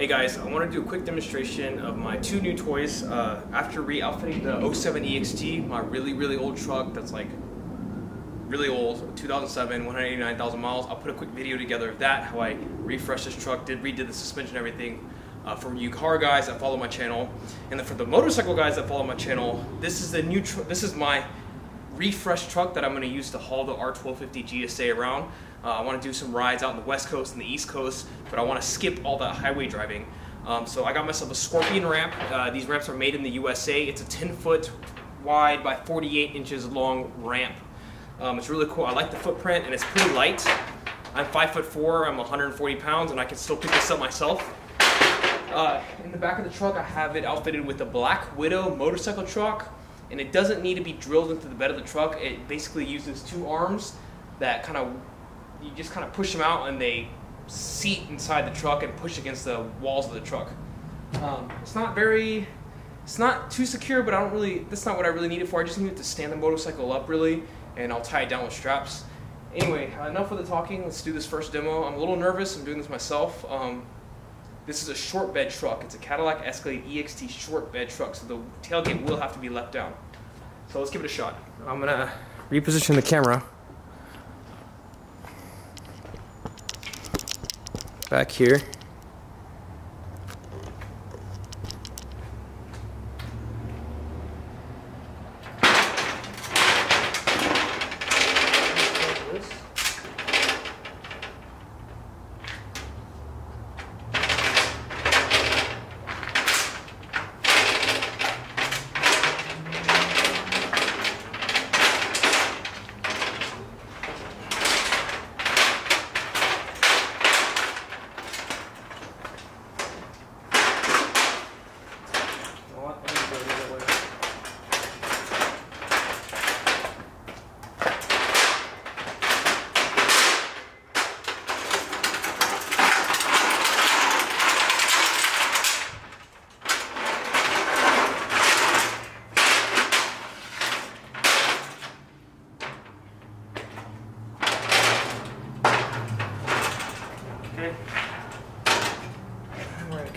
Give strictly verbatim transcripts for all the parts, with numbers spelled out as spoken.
Hey guys, I want to do a quick demonstration of my two new toys. Uh, after re-outfitting the oh seven E X T, my really, really old truck that's like really old, two thousand seven, one hundred eighty-nine thousand miles, I'll put a quick video together of that, how I refreshed this truck, did redid the suspension and everything. Uh, for you car guys that follow my channel, and then for the motorcycle guys that follow my channel, this is the new truck. This is my refreshed truck that I'm going to use to haul the R twelve fifty G S A around. Uh, I want to do some rides out on the West Coast and the East Coast, but I want to skip all that highway driving. Um, so I got myself a Scorpion ramp. Uh, these ramps are made in the U S A. It's a ten foot wide by forty-eight inches long ramp. Um, it's really cool. I like the footprint and it's pretty light. I'm five foot four. I'm one hundred forty pounds, and I can still pick this up myself. Uh, in the back of the truck, I have it outfitted with a Black Widow motorcycle truck, and it doesn't need to be drilled into the bed of the truck. It basically uses two arms that kind of, you just kind of push them out and they seat inside the truck and push against the walls of the truck. Um, it's not very, it's not too secure, but I don't really, that's not what I really need it for. I just need it to stand the motorcycle up really, and I'll tie it down with straps. Anyway, enough of the talking. Let's do this first demo. I'm a little nervous. I'm doing this myself. Um, This is a short bed truck. It's a Cadillac Escalade E X T short bed truck, so the tailgate will have to be left down. So let's give it a shot. I'm gonna reposition the camera. Back here.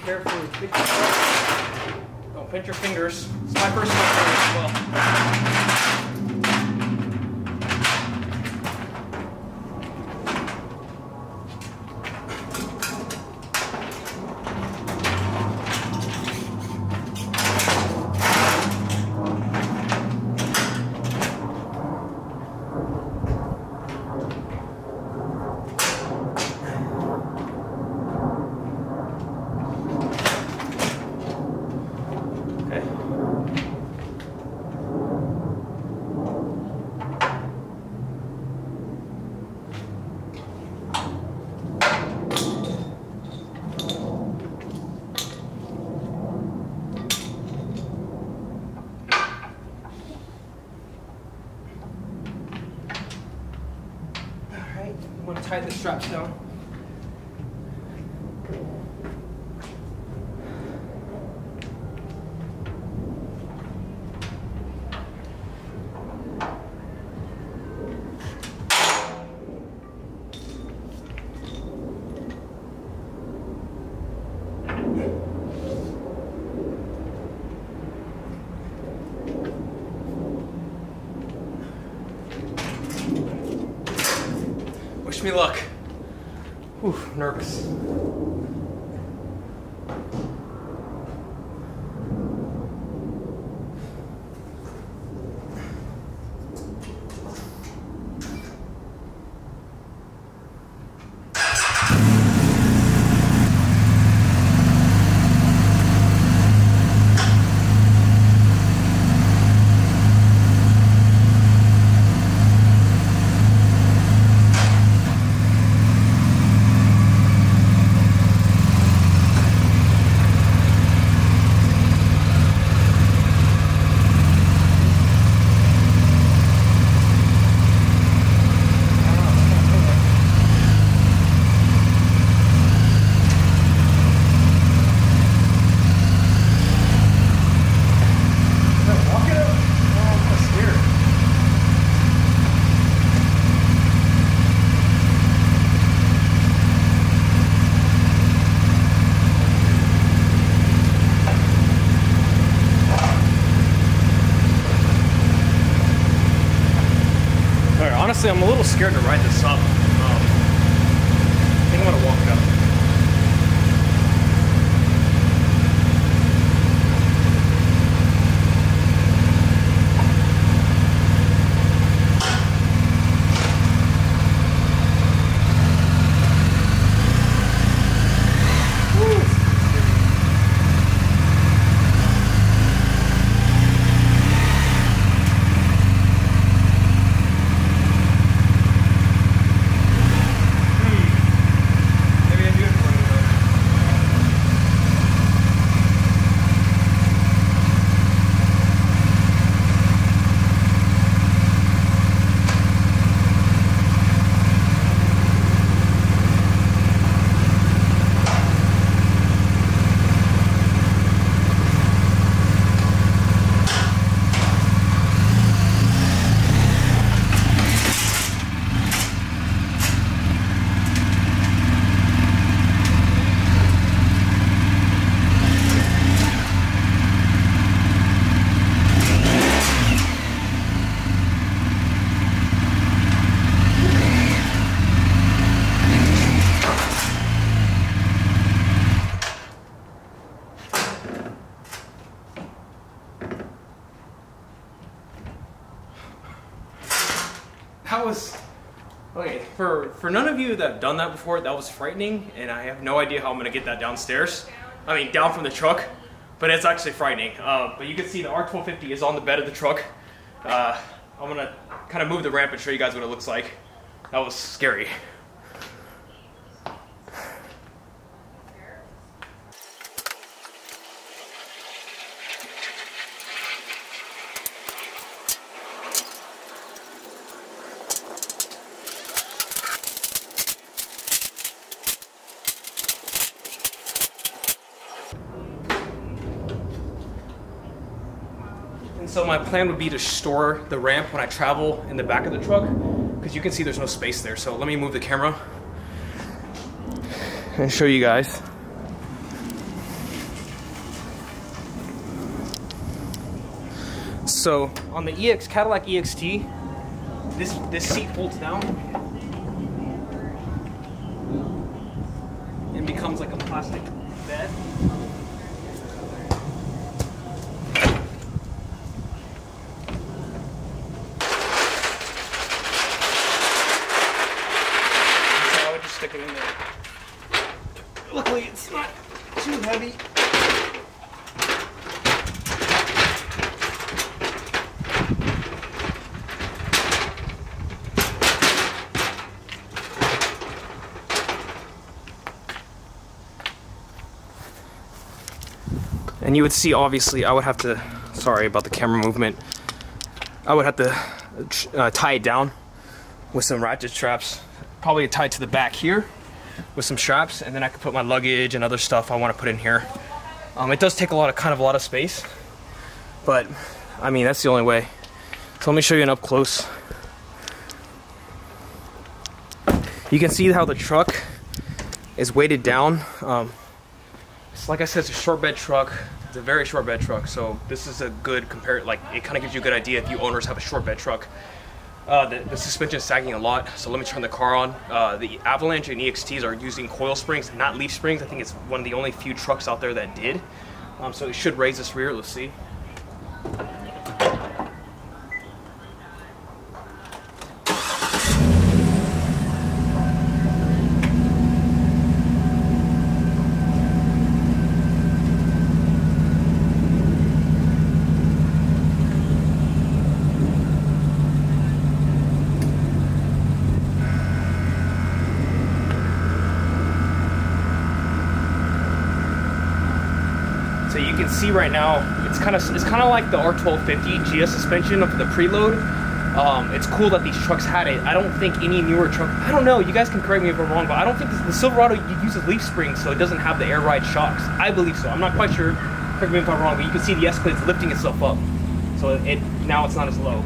Carefully pick your fingers. Don't pinch your fingers. It's my personal favorite as well. I'm going to tie the straps down. Me luck. Whew, nervous. honestly, I'm a little scared to ride this up. Um, I think I'm gonna walk up. That was, okay, for, for none of you that have done that before, that was frightening, and I have no idea how I'm going to get that downstairs. I mean, down from the truck, but it's actually frightening. Uh, but you can see the R twelve fifty is on the bed of the truck. Uh, I'm going to kind of move the ramp and show you guys what it looks like. That was scary. And so my plan would be to store the ramp when I travel in the back of the truck, because you can see there's no space there. So let me move the camera and show you guys. So on the E X Cadillac E X T, this this seat folds down and becomes like a plastic bed. Stick it in there. Luckily, it's not too heavy. And you would see, obviously, I would have to, sorry about the camera movement, I would have to uh, tie it down with some ratchet straps. Probably tied to the back here with some straps, and then I could put my luggage and other stuff I want to put in here. Um, it does take a lot of kind of a lot of space, but I mean that's the only way. So let me show you an up close. You can see how the truck is weighted down. Um, it's like I said, it's a short bed truck. It's a very short bed truck. So this is a good compare. Like it kind of gives you a good idea if you owners have a short bed truck. Uh, the, the suspension is sagging a lot, so let me turn the car on. Uh, the Avalanche and E X Ts are using coil springs, not leaf springs. I think it's one of the only few trucks out there that did. Um, so it should raise this rear. Let's see. So you can see right now, it's kind of it's kind of like the R twelve fifty G S suspension of the preload. Um, it's cool that these trucks had it. I don't think any newer truck, I don't know, you guys can correct me if I'm wrong, but I don't think this, the Silverado uses leaf springs, so it doesn't have the air ride shocks. I believe so. I'm not quite sure. Correct me if I'm wrong, but you can see the Escalade's lifting itself up, so it, it now it's not as low.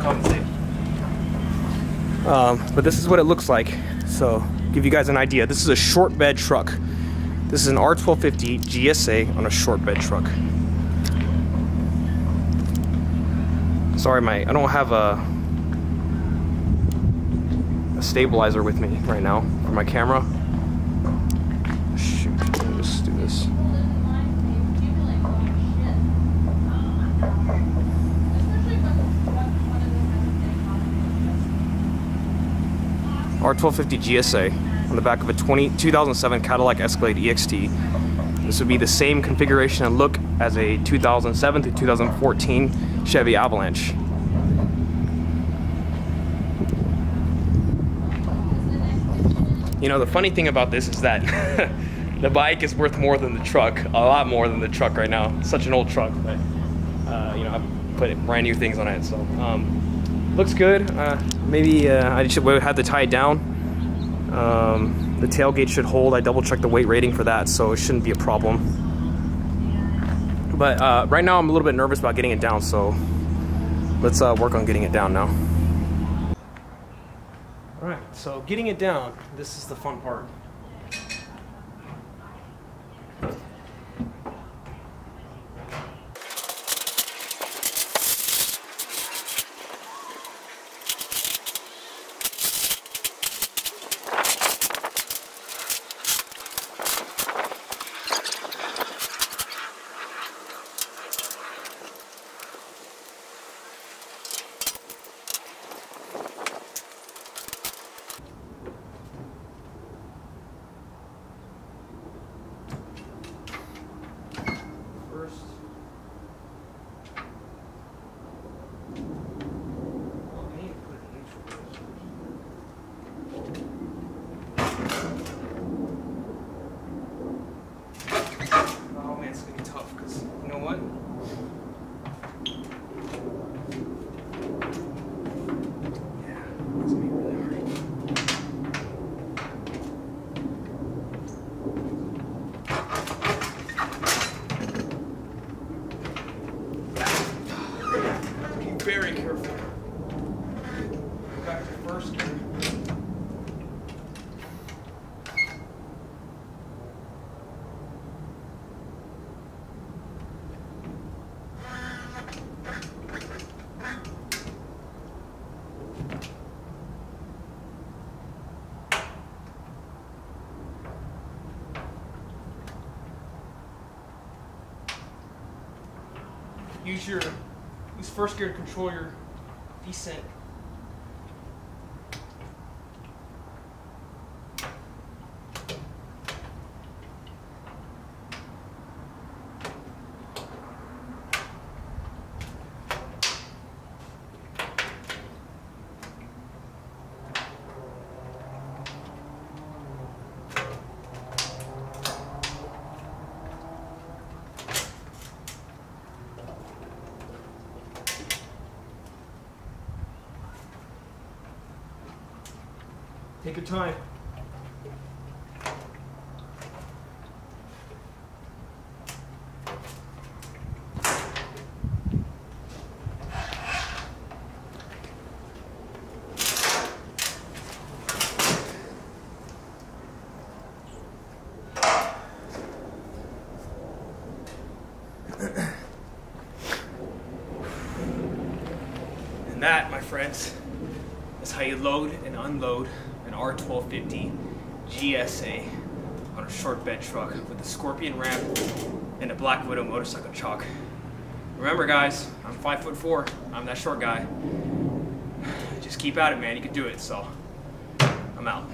Compensate. Um, but this is what it looks like. So give you guys an idea. This is a short bed truck. This is an R twelve fifty G S A on a short bed truck. Sorry, my I don't have a a stabilizer with me right now for my camera. Shoot, let me just do this. R twelve fifty G S A on the back of a twenty, two thousand seven Cadillac Escalade E X T. This would be the same configuration and look as a two thousand seven to two thousand fourteen Chevy Avalanche. You know, the funny thing about this is that the bike is worth more than the truck, a lot more than the truck right now. It's such an old truck, but uh, you know, I've put brand new things on it, so. Um, Looks good. Uh, maybe uh, I should have to tie it down. Um, the tailgate should hold. I double checked the weight rating for that, so it shouldn't be a problem. But uh, right now I'm a little bit nervous about getting it down, so let's uh, work on getting it down now. All right, so getting it down, this is the fun part. Use your use first gear to control your descent. Take your time. And that, my friends, is how you load and unload an R twelve fifty G S A on a short bed truck with a Scorpion ramp and a Black Widow motorcycle chock. Remember guys, I'm five foot four, I'm that short guy. Just keep at it, man, you can do it, so I'm out.